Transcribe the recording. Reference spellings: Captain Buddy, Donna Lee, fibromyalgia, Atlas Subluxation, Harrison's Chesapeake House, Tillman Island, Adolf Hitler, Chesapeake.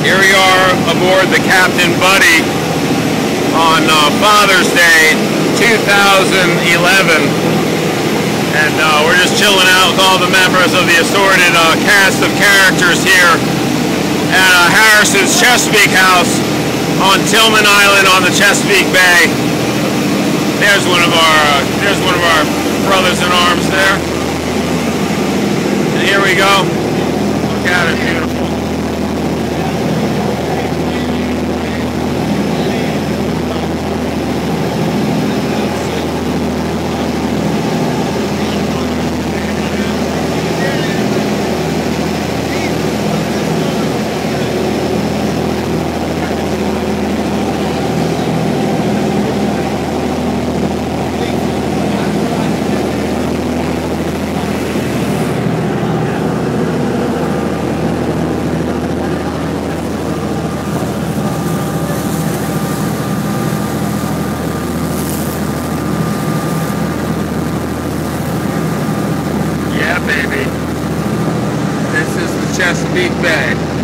Here we are aboard the Captain Buddy on Father's Day 2011, and we're just chilling out with all the members of the assorted cast of characters here at Harrison's Chesapeake House on Tillman Island on the Chesapeake Bay. There's one of our brothers in arms there, and here we go. Look at it, beautiful. Chesapeake Bay.